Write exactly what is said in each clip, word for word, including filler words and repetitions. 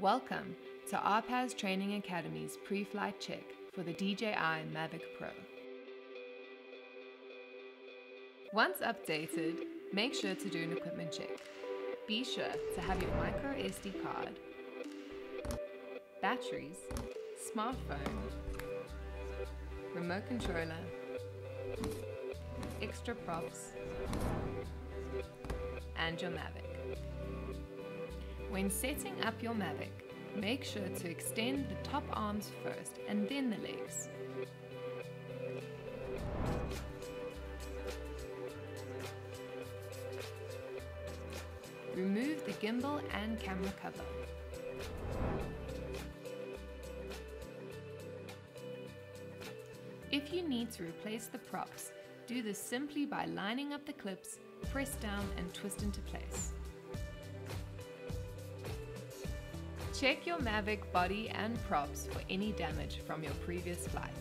Welcome to R P A S Training Academy's pre-flight check for the D J I Mavic Pro. Once updated, make sure to do an equipment check. Be sure to have your micro S D card, batteries, smartphone, remote controller, extra props, and your Mavic. When setting up your Mavic, make sure to extend the top arms first and then the legs. Remove the gimbal and camera cover. If you need to replace the props, do this simply by lining up the clips, press down and twist into place. Check your Mavic body and props for any damage from your previous flight.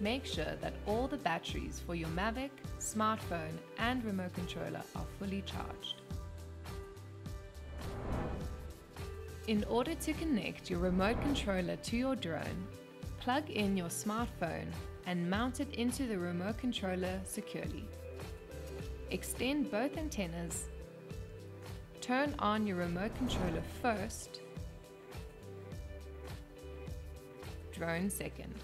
Make sure that all the batteries for your Mavic, smartphone and remote controller are fully charged. In order to connect your remote controller to your drone, plug in your smartphone and mount it into the remote controller securely. Extend both antennas, turn on your remote controller first, drone second.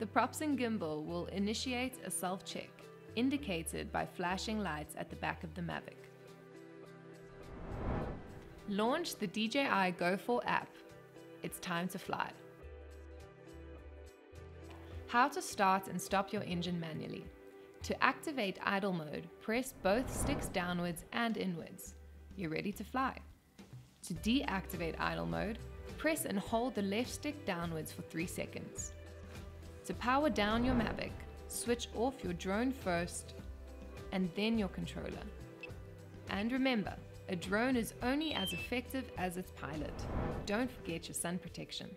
The props and gimbal will initiate a self-check, indicated by flashing lights at the back of the Mavic. Launch the D J I Go four app. It's time to fly. How to start and stop your engine manually. To activate idle mode, press both sticks downwards and inwards. You're ready to fly. To deactivate idle mode, press and hold the left stick downwards for three seconds. To power down your Mavic, switch off your drone first and then your controller. And remember, a drone is only as effective as its pilot. Don't forget your sun protection.